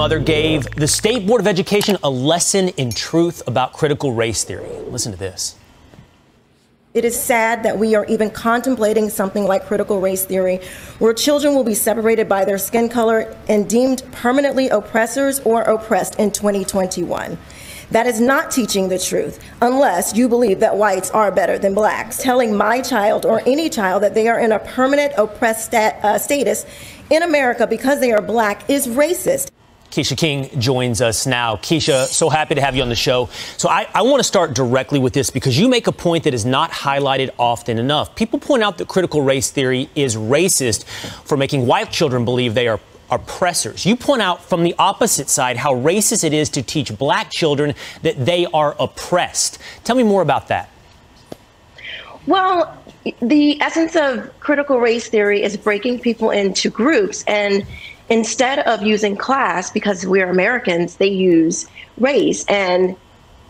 mother gave the State Board of Education a lesson in truth about critical race theory. Listen to this. It is sad that we are even contemplating something like critical race theory, where children will be separated by their skin color and deemed permanently oppressors or oppressed in 2021. That is not teaching the truth, unless you believe that whites are better than blacks. Telling my child or any child that they are in a permanent oppressed status in America because they are black is racist. Quisha King joins us now. Quisha, so happy to have you on the show. So I want to start directly with this because you make a point that is not highlighted often enough. People point out that critical race theory is racist for making white children believe they are oppressors. You point out from the opposite side how racist it is to teach black children that they are oppressed. Tell me more about that. Well, the essence of critical race theory is breaking people into groups, and instead of using class, because we're Americans, they use race. And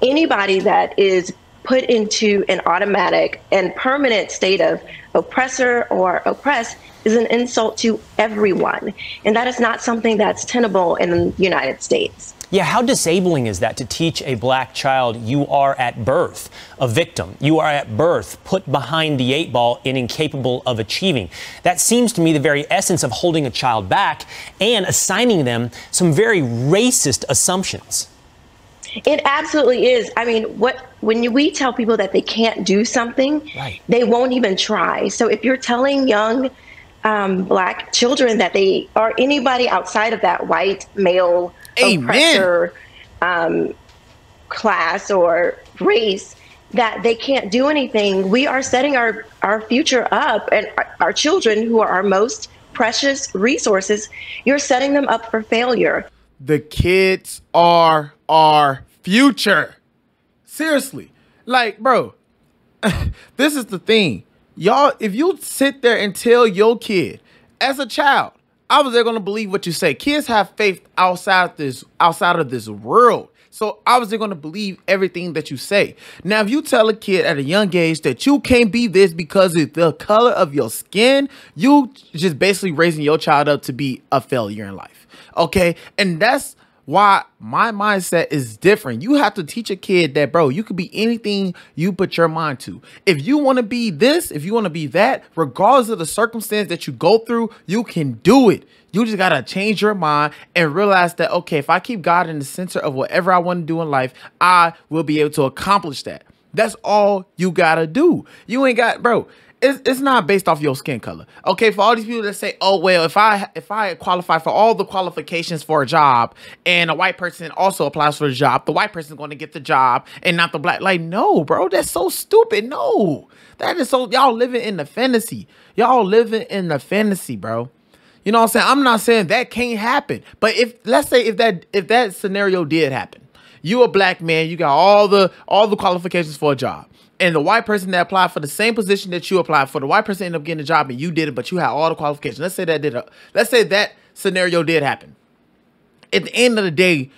anybody that is put into an automatic and permanent state of oppressor or oppressed is an insult to everyone. And that is not something that's tenable in the United States. Yeah, how disabling is that to teach a black child you are at birth a victim, you are at birth put behind the eight ball and incapable of achieving? That seems to me the very essence of holding a child back and assigning them some very racist assumptions. It absolutely is. I mean, when we tell people that they can't do something, right, they won't even try. So if you're telling young black children that they are anybody outside of that white male oppressor class or race, that they can't do anything, we are setting our future up, and our children, who are our most precious resources, you're setting them up for failure. The kids are our future. Seriously. Like, bro, this is the thing. Y'all, if you sit there and tell your kid, as a child, I was there going to believe what you say. Kids have faith outside of this world. So obviously going to believe everything that you say. Now, if you tell a kid at a young age that you can't be this because of the color of your skin, you just basically raising your child up to be a failure in life. Okay. And that's why my mindset is different. You have to teach a kid that, bro, you could be anything you put your mind to. If you want to be this, if you want to be that, regardless of the circumstance that you go through, you can do it. You just got to change your mind and realize that, okay, if I keep God in the center of whatever I want to do in life, I will be able to accomplish that. That's all you got to do. You ain't got, bro, it's not based off your skin color. Okay, for all these people that say, oh, well, if I qualify for all the qualifications for a job and a white person also applies for the job, the white person's going to get the job and not the black. Like, no, bro, that's so stupid. No, that is so, y'all living in the fantasy. Y'all living in the fantasy, bro. You know what I'm saying? I'm not saying that can't happen. But if, let's say if that scenario did happen, you a black man, you got all the qualifications for a job, and the white person that applied for the same position that you applied for, the white person ended up getting a job and you did it, but you had all the qualifications. Let's say that scenario did happen. At the end of the day,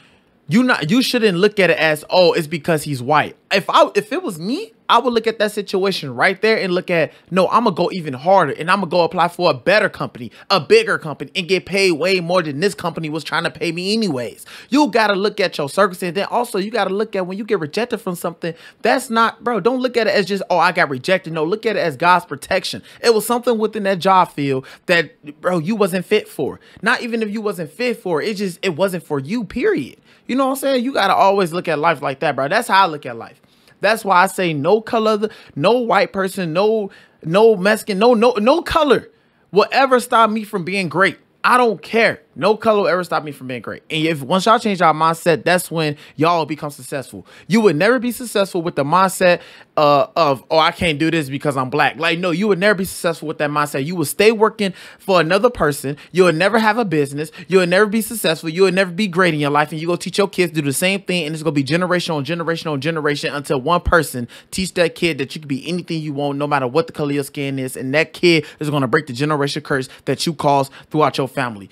you shouldn't look at it as, oh, it's because he's white. If it was me, I would look at that situation right there and look at, no, I'm going to go even harder and I'm going to go apply for a better company, a bigger company, and get paid way more than this company was trying to pay me anyways. You got to look at your circumstance. And then also you got to look at when you get rejected from something, that's not, bro, don't look at it as just, oh, I got rejected. No, look at it as God's protection. It was something within that job field that, bro, you wasn't fit for. Not even if you wasn't fit for it, it wasn't for you, period. You know what I'm saying? You got to always look at life like that, bro. That's how I look at life. That's why I say no color, no white person, no Mexican, no color will ever stop me from being great. I don't care. No color will ever stop me from being great. And if once y'all change our mindset, that's when y'all become successful. You would never be successful with the mindset of, oh, I can't do this because I'm black. Like, no, you would never be successful with that mindset. You will stay working for another person. You will never have a business. You will never be successful. You will never be great in your life. And you go teach your kids to do the same thing. And it's going to be generational and generational and generation until one person teach that kid that you can be anything you want, no matter what the color of your skin is. And that kid is going to break the generation curse that you caused throughout your family.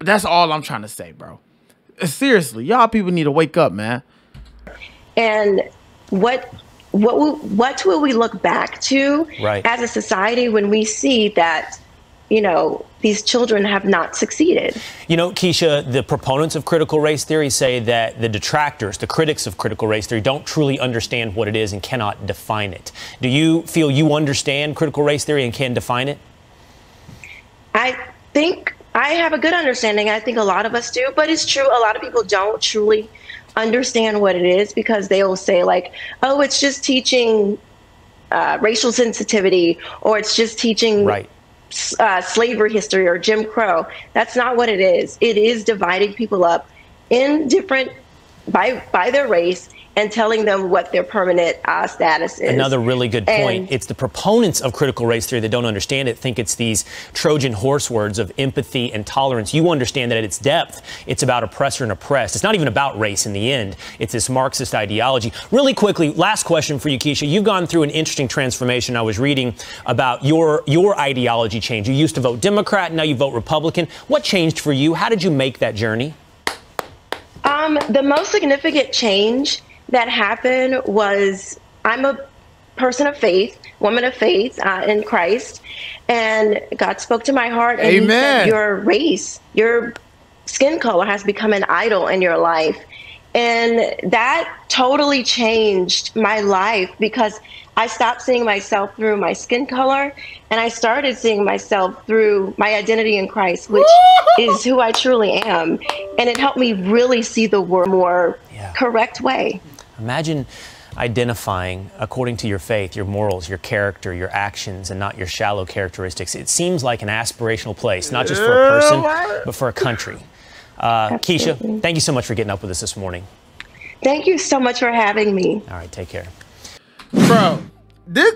That's all I'm trying to say, bro. Seriously, y'all people need to wake up, man. And what will we look back to, right, as a society when we see that you know, these children have not succeeded. You know, Quisha, the proponents of critical race theory say that the detractors, the critics of critical race theory, don't truly understand what it is and cannot define it. Do you feel you understand critical race theory and can define it? I think I have a good understanding. I think a lot of us do, but it's true. A lot of people don't truly understand what it is because they will say, like, oh, it's just teaching racial sensitivity, or it's just teaching... Right. Slavery history or Jim Crow. That's not what it is. It is dividing people up in different by their race and telling them what their permanent status is. Another really good point. It's the proponents of critical race theory that don't understand it, think it's these Trojan horse words of empathy and tolerance. You understand that at its depth, it's about oppressor and oppressed. It's not even about race in the end. It's this Marxist ideology. Really quickly, last question for you, Quisha. You've gone through an interesting transformation. I was reading about your ideology change. You used to vote Democrat, now you vote Republican. What changed for you? How did you make that journey? The most significant change that happened was I'm a person of faith, woman of faith in Christ, and God spoke to my heart and He said, your race, your skin color has become an idol in your life. And that totally changed my life because I stopped seeing myself through my skin color and I started seeing myself through my identity in Christ, which is who I truly am. And it helped me really see the world more correct way. Imagine identifying according to your faith, your morals, your character, your actions, and not your shallow characteristics. It seems like an aspirational place, not just for a person, but for a country. Quisha, thank you so much for getting up with us this morning. Thank you so much for having me. All right, take care. Bro, this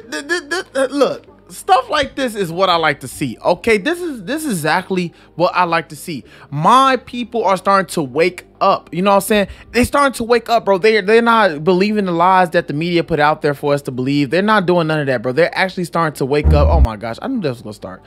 look, stuff like this is what I like to see. Okay, this is exactly what I like to see. My people are starting to wake up. You know what I'm saying? They're starting to wake up, bro. They're not believing the lies that the media put out there for us to believe. They're not doing none of that, bro. They're actually starting to wake up. Oh my gosh, I knew this was gonna start.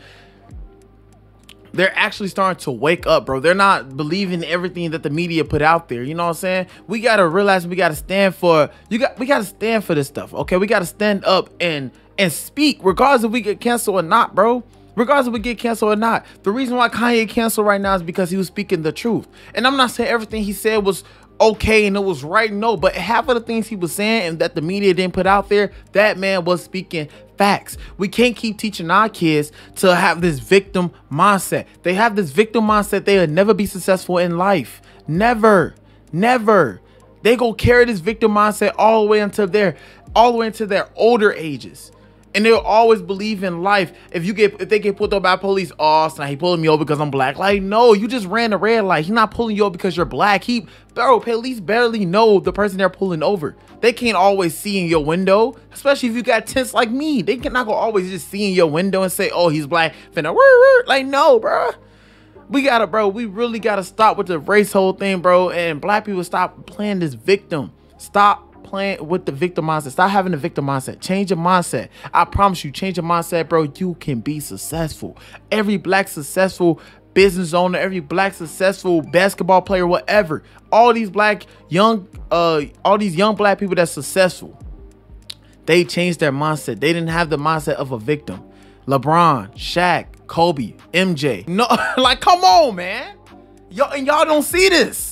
They're actually starting to wake up, bro. They're not believing everything that the media put out there. You know what I'm saying? We gotta realize we gotta stand for we gotta stand for this stuff. Okay, we gotta stand up and speak, regardless if we get canceled or not, bro. Regardless if we get canceled or not. The reason why Kanye canceled right now is because he was speaking the truth. And I'm not saying everything he said was okay and it was right, no, but half of the things he was saying and that the media didn't put out there, that man was speaking facts. We can't keep teaching our kids to have this victim mindset. They have this victim mindset. They'll never be successful in life. Never, never. They go carry this victim mindset all the way until their older ages. And they'll always believe in life. If they get pulled up by police, oh, so he pulling me over because I'm black. Like, no, you just ran a red light. He's not pulling you over because you're black. Bro, police barely know the person they're pulling over. They can't always see in your window, especially if you got tints like me. They cannot go always just see in your window and say, oh, he's black. Finna, like, no, bro. We really gotta stop with the race whole thing, bro. And black people, stop playing this victim. Stop playing with the victim mindset. Stop having the victim mindset. Change your mindset. I promise you, change your mindset, bro. You can be successful. Every black successful business owner, every black successful basketball player, whatever. All these young black people that's successful, they changed their mindset. They didn't have the mindset of a victim. LeBron, Shaq, Kobe, MJ. No, like, come on, man. Y'all don't see this.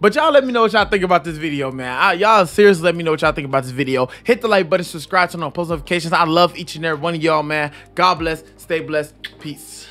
But y'all let me know what y'all think about this video, man. Y'all seriously let me know what y'all think about this video. Hit the like button, subscribe, turn on post notifications. I love each and every one of y'all, man. God bless. Stay blessed. Peace.